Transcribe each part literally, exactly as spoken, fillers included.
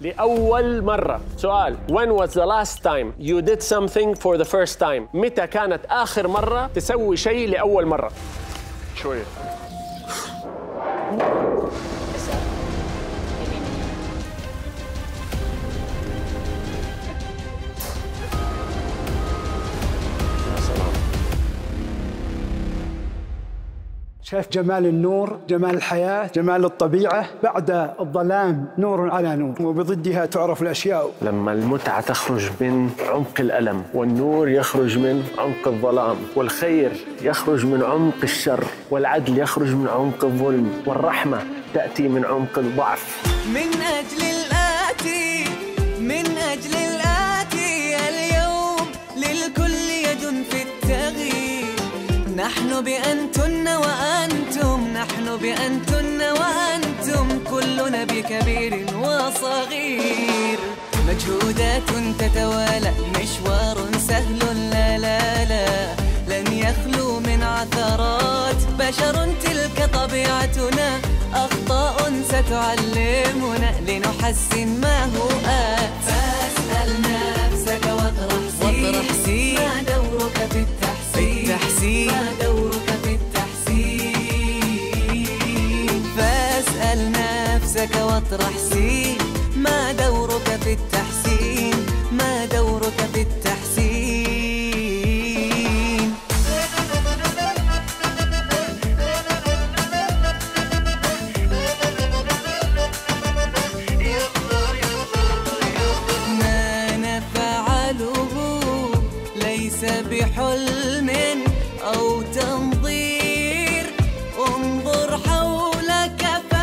لأول مرة. سؤال: when was the last time you did something for the first time؟ متى كانت آخر مرة تسوي شيء لأول مرة؟ شوية. شايف جمال النور، جمال الحياة، جمال الطبيعة، بعد الظلام نور على نور، وبضدها تعرف الأشياء. لما المتعة تخرج من عمق الألم، والنور يخرج من عمق الظلام، والخير يخرج من عمق الشر، والعدل يخرج من عمق الظلم، والرحمة تأتي من عمق الضعف. من أجل الآتي، من أجل الآتي اليوم، للكل يد في التغيير، نحن بأنتن وأنتن نحن بأنتن وأنتم، كلنا بكبير وصغير، مجهودات تتوالى، مشوار سهل لا لا لا، لن يخلو من عثرات، بشر تلك طبيعتنا، أخطاء ستعلمنا، لنحسن ما هو آت. فاسأل نفسك واطرح سين، ما دورك في التحسين، ما دورك في التحسين، فاسأل نفسك واطرح سين، ما دورك في التحسين، ما دورك في التحسين. ما نفعله ليس بحلم أو تنظير، انظر حولك في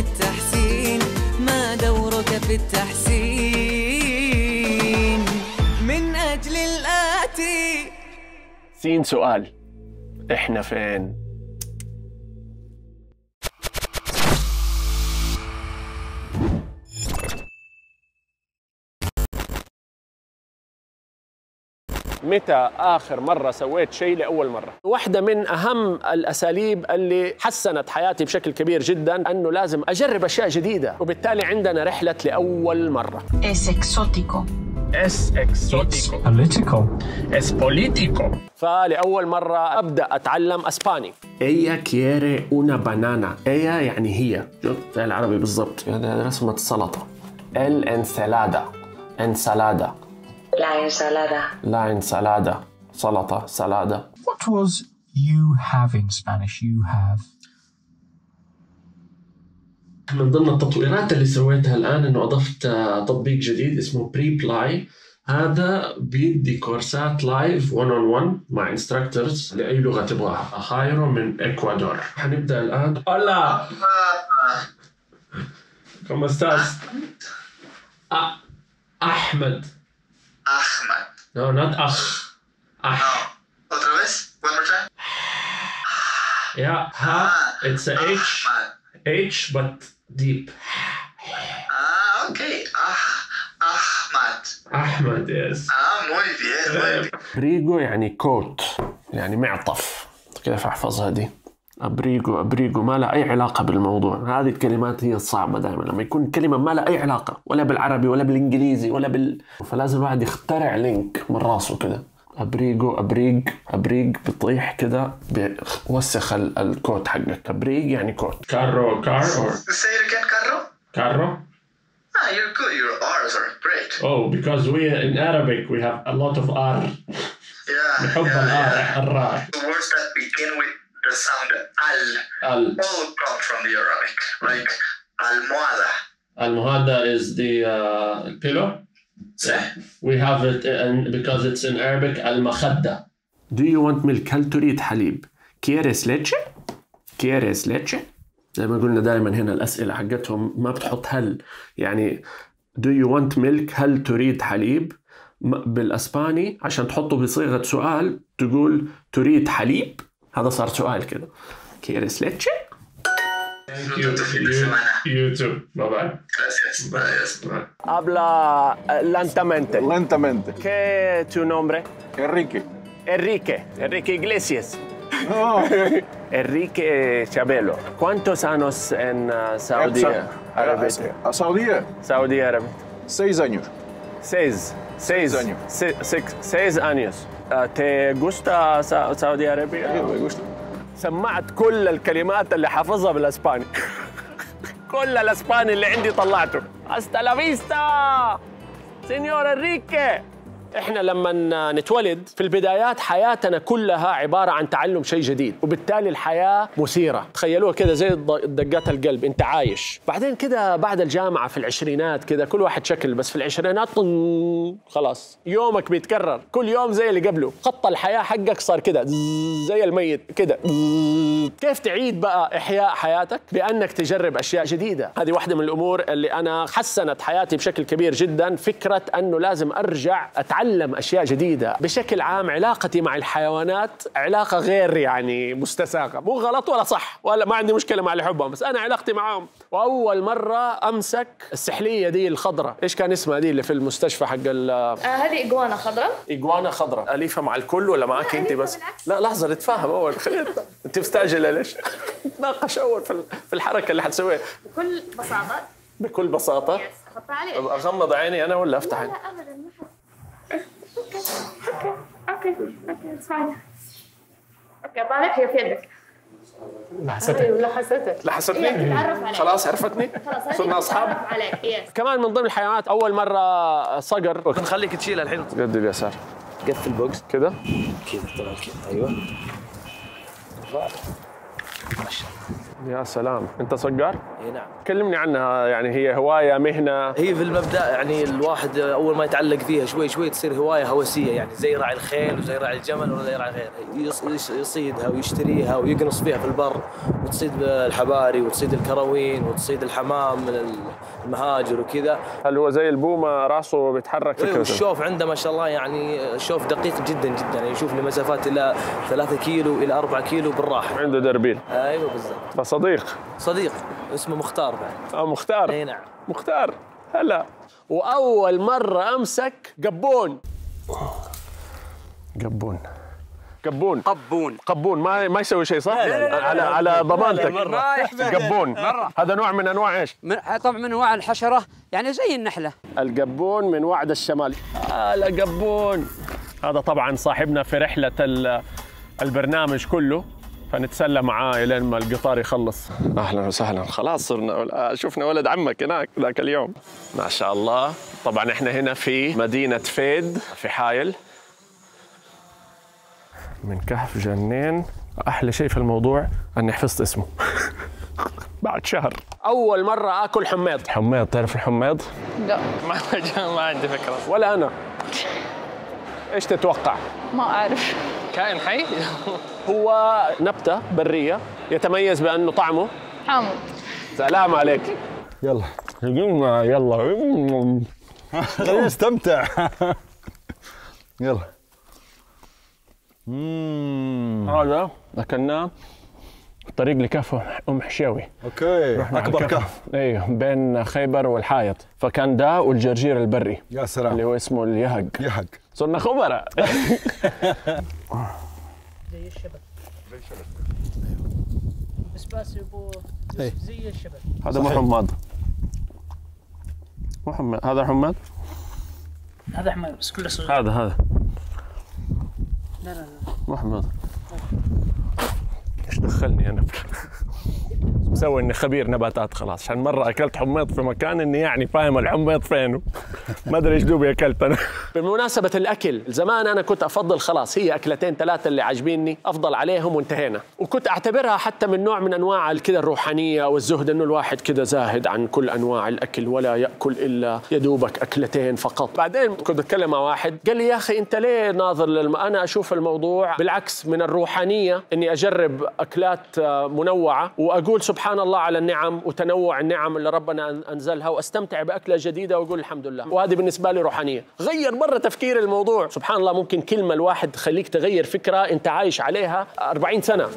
التحسين، ما دورك في التحسين، من أجل الآتي. سين سؤال: إحنا فين؟ متى آخر مرة سويت شيء لأول مرة؟ واحدة من أهم الأساليب اللي حسنت حياتي بشكل كبير جداً أنه لازم أجرب أشياء جديدة، وبالتالي عندنا رحلة لأول مرة. Es exótico. Es exótico. Politico. Es politico. فلأول مرة أبدأ أتعلم أسباني. Ella quiere una banana. Ella يعني هي. شوف زي العربي بالضبط. هذا رسمة السلطة. الانسلادة. انسلادة. La ensalada. La ensalada. Salata, salada. What was you have in Spanish? You have. من ضمن التطويرات اللي سويتها الآن إنه أضفت تطبيق جديد اسمه Preply. هذا بيدي كورسات لايف ون اون ون مع انستراكتورز لأي لغة تبغاها. أخايره من إكوادور. حنبدأ الآن. Hola. ¿Cómo estás? أحمد. Ahmad. No, not Akh. Ah. No. Otra vez. One more time. Yeah. Ha. It's a H. H, but deep. Ah, okay. Ah, Ahmad. Ahmad, yes. Ah, muy bien, muy bien. Abrigo يعني كوت، يعني معطف. كيف أحفظها دي؟ أبريجو أبريجو ما لها أي علاقة بالموضوع. هذه الكلمات هي الصعبة دائما، لما يكون كلمة ما لها أي علاقة ولا بالعربي ولا بالإنجليزي ولا بال، فلازم الواحد يخترع لينك من راسه كده. أبريجو أبريج أبريج بيطيح كده، بيوسخ الكوت حقك. أبريج يعني كوت. كارو كارو. Say it again. كارو. كارو. Ah, you're good. Your R's are great. Oh, because we in Arabic we have a lot of R. Yeah. نحب الR. The words that begin with the sound al, al all come from the Arabic, like almohada. Almohada is the uh, pillow. Yeah. We have it in, because it's in Arabic al-makhadda. Do you want milk؟ هل تريد حليب؟ كيريس ليتشي؟ كيريس ليتشي؟ زي ما قلنا دائما هنا الأسئلة حقتهم ما بتحط هل، يعني Do you want milk؟ هل تريد حليب؟ بالأسباني عشان تحطه بصيغة سؤال تقول تريد حليب؟ هذا صار سؤال كده. كيريس ليتشي؟ YouTube. Bye bye. Gracias. Gracias. Habla lentamente. Lentamente. ¿Qué es tu nombre? Enrique. Enrique. Enrique Iglesias. No. Enrique Chabelo. ¿Cuántos años en uh, Saudi Arabia? ¿A Saudi? Saudi Arabia. Seis años. Seis. Seis, seis años. Se, se, seis años. Uh, ¿Te gusta Sa Saudi Arabia? Sí, me gusta. سمعت كل الكلمات اللي حافظها بالاسباني كل الاسباني اللي عندي طلعته. هاستا لا فيستا سينيور انريكي. احنا لما نتولد في البدايات حياتنا كلها عباره عن تعلم شيء جديد، وبالتالي الحياه مثيره. تخيلوها كده زي دقات القلب، انت عايش. بعدين كده بعد الجامعه في العشرينات كده كل واحد شكل، بس في العشرينات خلاص يومك بيتكرر كل يوم زي اللي قبله. خط الحياه حقك صار كده زي الميت كده. كيف تعيد بقى احياء حياتك؟ بانك تجرب اشياء جديده. هذه واحده من الامور اللي انا حسنت حياتي بشكل كبير جدا، فكره انه لازم ارجع اتعلم أتعلم أشياء جديدة. بشكل عام علاقتي مع الحيوانات علاقة غير يعني مستساغة، مو غلط ولا صح، ولا ما عندي مشكلة مع اللي يحبهم، بس أنا علاقتي معاهم. وأول مرة أمسك السحلية دي الخضرة، إيش كان اسمها دي اللي في المستشفى حق ال آه هذه إجوانا خضرة. إجوانا خضرة أليفة مع الكل ولا معك أنت بس؟ لا لحظة نتفاهم أول، خلينا أنت مستعجلة ليش؟ نتناقش أول في الحركة اللي حتسويها. بكل بساطة بكل بساطة أغمض عيني أنا ولا أفتح عيني؟ لا أبداً. اوكي اوكي اوكي اسمعني. اوكي طالع هي في يدك. لحستني ولا حسيتك؟ لحستني. خلاص عرفتني؟ خلاص صرنا اصحاب. كمان من ضمن الحيوانات اول مره صقر. نخليك تشيلها الحين قد اليسار. قفل البوكس كذا كذا طلع كذا. ايوه ما شاء الله. يا سلام، انت صقار؟ اي نعم. كلمني عنها، يعني هي هوايه مهنه؟ هي في المبدا يعني الواحد اول ما يتعلق فيها شوي شوي تصير هوايه هوسيه، يعني زي راعي الخيل وزي راعي الجمل وزي راعي غيره، يصيدها ويشتريها ويقنص فيها في البر، وتصيد الحباري وتصيد الكراوين وتصيد الحمام من المهاجر وكذا. هل هو زي البومه راسه بيتحرك؟ ايوه. الشوف عنده ما شاء الله، يعني الشوف دقيق جدا جدا، يعني يشوف لمسافات الى ثلاثة كيلو الى أربعة كيلو بالراحه. عنده دربيل. ايوه بالضبط. فصديق صديق اسمه مختار بعد. اه مختار. اي نعم مختار. هلا. واول مره امسك قبون. قبون قبون قبون قبون ما ما يسوي شيء صح؟ لا لا لا على لا على ضمانتك. قبون هذا نوع من انواع ايش؟ من طبعا من انواع الحشره، يعني زي النحله. القبون من وعد الشمال. هلا قبون. هذا طبعا صاحبنا في رحله البرنامج كله، فنتسلى معاه لين ما القطار يخلص. اهلا وسهلا. خلاص صرنا شفنا ولد عمك هناك ذاك اليوم ما شاء الله. طبعا احنا هنا في مدينه فيد في حايل. من كهف جنين. احلى شيء في الموضوع اني حفظت اسمه بعد شهر. اول مره اكل حميض. حميض تعرف الحميض؟ لا ما عندي فكره. ولا انا. ايش تتوقع؟ ما اعرف. كائن حي؟ هو نبتة برية يتميز بأنه طعمه حامض. سلام عليك. يلا يلا يلا خلينا نستمتع. يلا. اممم هذا أكلناه الطريق لكهف أم حشاوي. أوكي أكبر كهف. أيوه بين خيبر والحائط، فكان ده والجرجير البري. يا سلام. اللي هو اسمه اليهق. يهق. صرنا خبراء. زي الشبك. زي الشبك. بس بس يبو زي الشبك. هذا مو حماد. مو حماد، هذا حماد؟ هذا حماد بس كله صغير. هذا هذا. لا لا لا. مو حماد. ايش دخلني انا؟ مسوي اني خبير نباتات خلاص، عشان مره اكلت حميض في مكان اني يعني فاهم الحميض فين، ما ادري ايش دوبي اكلت انا. بمناسبه الاكل، زمان انا كنت افضل خلاص هي اكلتين ثلاثه اللي عاجبيني افضل عليهم وانتهينا، وكنت اعتبرها حتى من نوع من انواع كذا الروحانيه والزهد، انه الواحد كذا زاهد عن كل انواع الاكل ولا ياكل الا يدوبك اكلتين فقط. بعدين كنت اتكلم مع واحد قال لي يا اخي انت ليه ناظر للم... انا اشوف الموضوع بالعكس من الروحانيه، اني اجرب اكلات منوعه واقول سبحان الله على النعم وتنوع النعم اللي ربنا أنزلها، وأستمتع بأكلة جديدة وأقول الحمد لله، وهذه بالنسبة لي روحانية. غير مرة تفكير الموضوع، سبحان الله ممكن كلمة الواحد تخليك تغير فكرة أنت عايش عليها أربعين سنة.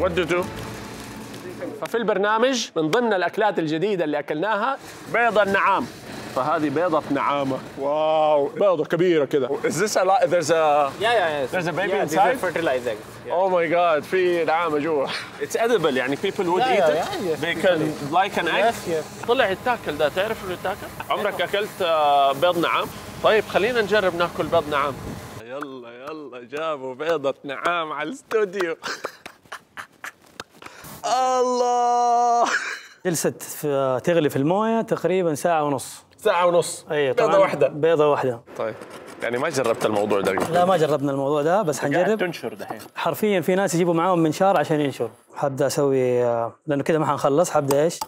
ودته ففي البرنامج من ضمن الاكلات الجديده اللي اكلناها بيض النعام، فهذه بيضه نعامه، واو بيضه كبيره كذا. Is this a lot? There's a yeah yeah there's a baby yeah, inside. Fertilizing. Yeah. Oh my god في نعامه جوا. It's edible يعني people would yeah, eat yeah, it. Yeah, yeah. They can like an egg. Yes, yes. طلع يتاكل ده، تعرف انه يتاكل؟ عمرك اكلت بيض نعام؟ طيب خلينا نجرب ناكل بيض نعام. يلا يلا جابوا بيضه نعام على الاستوديو. الله جلست في تغلي في المويه تقريبا ساعة ونص. ساعة ونص؟ اي بيضة واحدة. بيضة واحدة. طيب يعني ما جربت الموضوع ده؟ لا ما جربنا الموضوع ده، بس حنجرب. تنشر دحين حرفيا في ناس يجيبوا معاهم منشار عشان ينشر. حبدا اسوي لانه كده ما حنخلص، حبدا ايش؟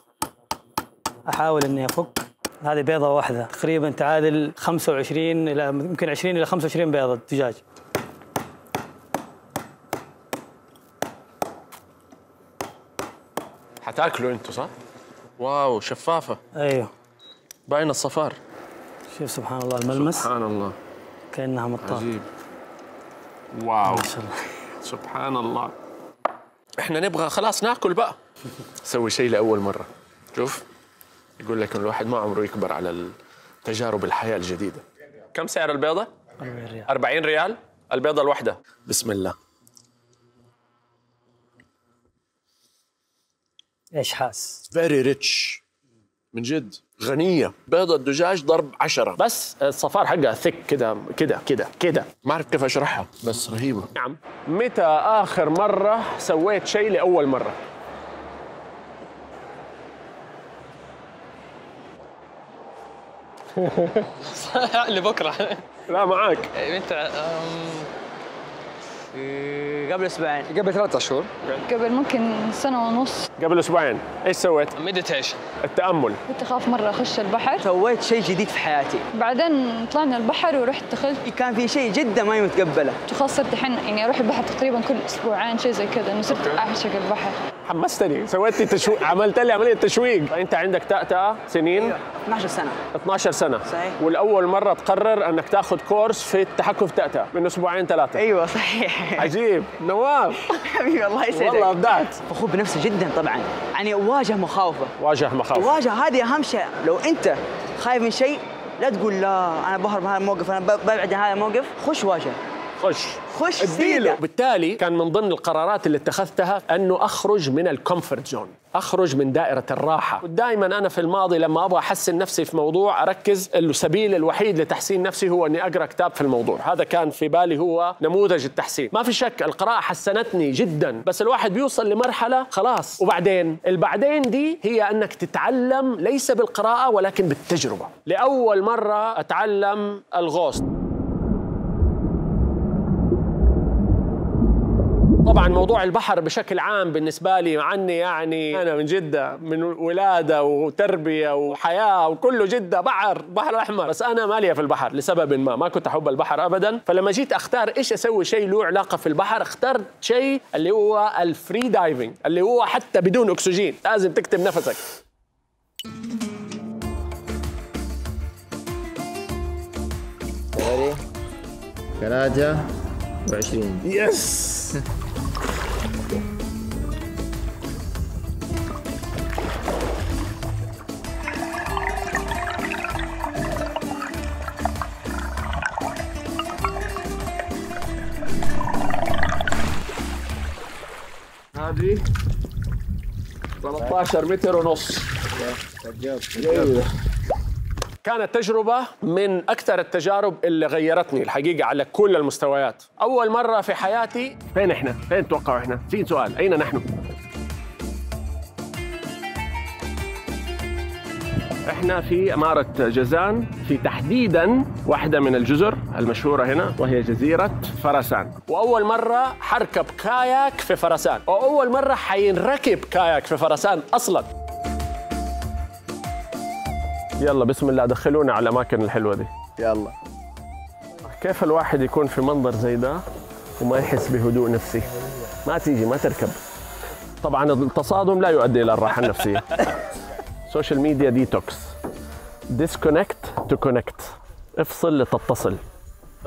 احاول اني افك. هذه بيضة واحدة تقريبا تعادل خمسة وعشرين الى يمكن عشرين الى خمسة وعشرين بيضة دجاج. حتاكلوا انتوا صح؟ واو شفافة. ايوه باين الصفار. شوف سبحان الله الملمس. سبحان الله كأنها مطاط. عجيب. واو ما شاء الله سبحان الله. احنا نبغى خلاص ناكل بقى. سوي شيء لأول مرة. شوف يقول لك الواحد ما عمره يكبر على تجارب الحياة الجديدة. كم سعر البيضة؟ أربعين ريال. أربعين ريال البيضة الواحدة. بسم الله. ايش حاس؟ فيري ريتش من جد، غنية. بيضة الدجاج ضرب عشرة، بس الصفار حقها ثيك كده كده كده كده، ما أعرف كيف أشرحها بس رهيبة. نعم. متى آخر مرة سويت شيء لأول مرة؟ لبكرة. لا معاك. متى؟ قبل اسبوعين، قبل ثلاث اشهر، قبل ممكن سنه ونص. قبل اسبوعين ايش سويت؟ مديتيشن، التامل. كنت اخاف مره اخش البحر، سويت شيء جديد في حياتي. بعدين طلعنا البحر ورحت دخلت، كان في شيء جدا ما متقبله، خاصه صرت الحين يعني اروح البحر تقريبا كل اسبوعين شيء زي كذا، انه صرت اعشق البحر. حمستني، سويت لي تشويق، عملت لي عمليه تشويق. انت عندك تأتأة سنين؟ اثنعش سنة. اثنعش سنة صحيح. والاول مره تقرر انك تاخذ كورس في التحكم في تأتأة من اسبوعين ثلاثه. ايوه صحيح. عجيب نواف. حبيبي الله يسعدك. والله ابدعت. فخور بنفسي جدا طبعا، يعني واجه مخاوفه. واجه مخاوفه. واجه، هذه اهم شيء. لو انت خايف من شيء لا تقول لا انا بهرب من هذا الموقف، انا ببعد عن هذا الموقف، خش واجه. خش خش اديله. بالتالي كان من ضمن القرارات اللي اتخذتها انه اخرج من الكومفورت زون، اخرج من دائره الراحه. ودائما انا في الماضي لما ابغى احسن نفسي في موضوع اركز انه السبيل الوحيد لتحسين نفسي هو اني اقرا كتاب في الموضوع، هذا كان في بالي هو نموذج التحسين. ما في شك القراءه حسنتني جدا، بس الواحد بيوصل لمرحله خلاص وبعدين. البعدين دي هي انك تتعلم ليس بالقراءه ولكن بالتجربه. لاول مره اتعلم الغوص. طبعا موضوع البحر بشكل عام بالنسبه لي، مع اني يعني انا من جده، من ولاده وتربيه وحياه وكله جده بحر، بحر احمر، بس انا ماليه في البحر لسبب ما، ما كنت احب البحر ابدا. فلما جيت اختار ايش اسوي شيء له علاقه في البحر، اخترت شيء اللي هو الفري دايفنج، اللي هو حتى بدون اكسجين، لازم تكتم نفسك. ثلاثة وعشرين. يس. هذه ثلاثة عشر متر ونص. كانت تجربة من أكثر التجارب اللي غيرتني الحقيقة على كل المستويات. أول مرة في حياتي. فين إحنا؟ فين توقعوا إحنا؟ سين سؤال، أين نحن؟ إحنا في إمارة جازان، في تحديداً واحدة من الجزر المشهورة هنا، وهي جزيرة فرسان. وأول مرة حركب كاياك في فرسان، وأول مرة حينركب كاياك في فرسان أصلاً. يلا بسم الله دخلونا على الأماكن الحلوة دي. يلا. كيف الواحد يكون في منظر زي ده وما يحس بهدوء نفسي؟ ما تيجي ما تركب. طبعاً التصادم لا يؤدي إلى الراحة النفسية. سوشيال ميديا ديتوكس، ديسكونكت تو كونكت، افصل لتتصل.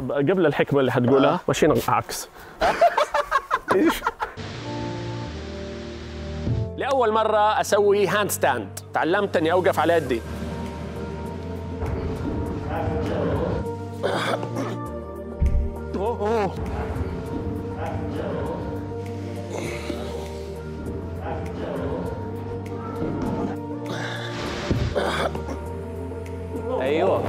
قبل الحكمه اللي حتقولها ماشيين عكس. ايش؟ لاول مره اسوي هاند ستاند، تعلمت اني اوقف على يدي. اوه ايوه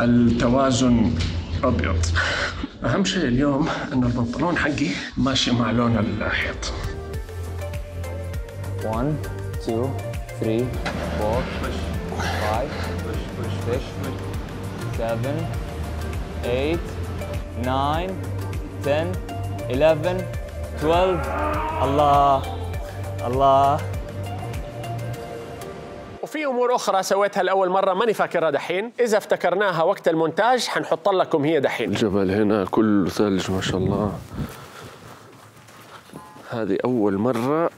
التوازن ابيض. اهم شيء اليوم ان البنطلون حقي ماشي مع لون الحيط. واحد اثنين ثلاثة أربعة خمسة ستة سبعة ثمانية تسعة عشرة إحدى عشر اثناشر. الله الله. وفي أمور أخرى سويتها لأول مرة ماني فاكرها دحين، إذا افتكرناها وقت المونتاج حنحط لكم هي دحين. الجبل هنا كله ثلج ما شاء الله. هذه أول مرة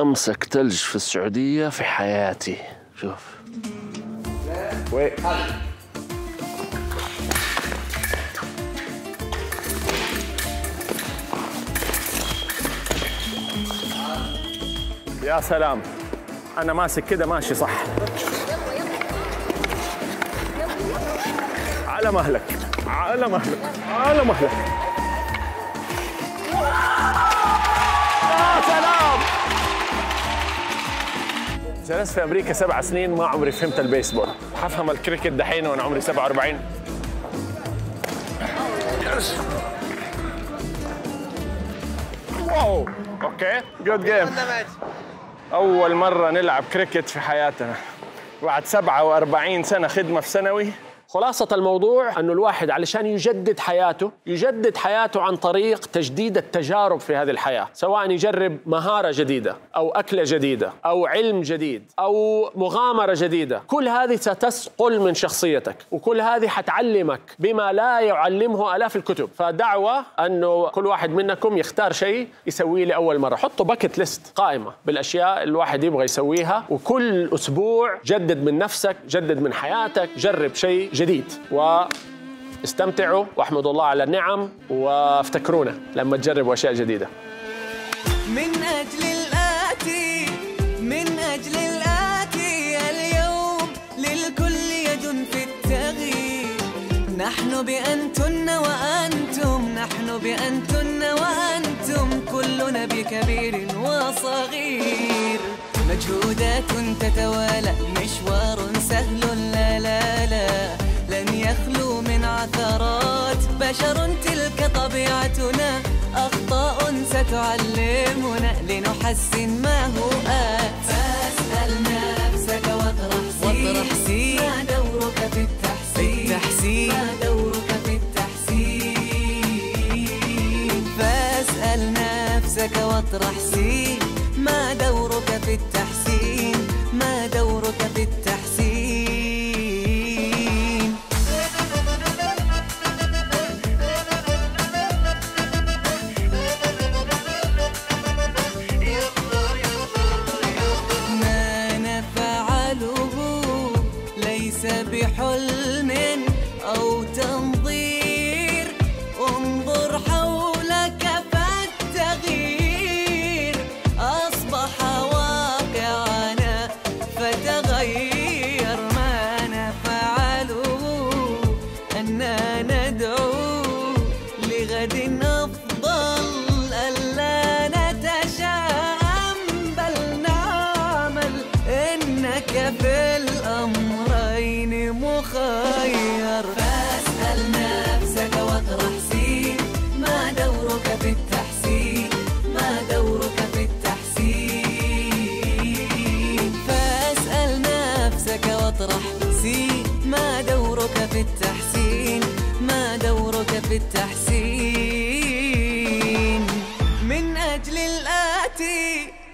أمسك ثلج في السعودية في حياتي. شوف. وي. يا سلام. أنا ماسك كده ماشي صح. على مهلك على مهلك على مهلك. يا سلام. جلست في أمريكا سبع سنين ما عمري فهمت البيسبول، حفهم الكريكت دحين وأنا عمري سبعة وأربعين. واو أوكي جود جيم. أول مرة نلعب كريكت في حياتنا بعد سبعة وأربعين سنة خدمة في ثانوي. خلاصة الموضوع أنه الواحد علشان يجدد حياته يجدد حياته عن طريق تجديد التجارب في هذه الحياة، سواء يجرب مهارة جديدة أو أكلة جديدة أو علم جديد أو مغامرة جديدة. كل هذه ستسقل من شخصيتك، وكل هذه حتعلمك بما لا يعلمه آلاف الكتب. فدعوة أنه كل واحد منكم يختار شيء يسويه لأول مرة. حطوا باكت ليست، قائمة بالأشياء الواحد يبغى يسويها، وكل أسبوع جدد من نفسك، جدد من حياتك، جرب شيء جديد. واستمتعوا واحمدوا الله على النعم، وافتكرونا لما تجربوا أشياء جديدة. من أجل الآتي من أجل الآتي اليوم للكل يد في التغيير. نحن بأنتن وأنتم نحن بأنتن وأنتم كلنا بكبير وصغير. مجهودات تتوالى مشوار سهل لا لا لا لن يخلو من عثرات. بشر تلك طبيعتنا أخطاء ستعلمنا لنحسن ما هو آت. فاسأل نفسك واطرح سين ما دورك في التحسين ما دورك في التحسين. فاسأل نفسك واطرح سين ما دورك في التحسين ما دورك في التحسين. ما نفعله ليس بحلم أو تنظير. انظر حولك ندعو لغد أفضل. بالتحسين من أجل الآتي.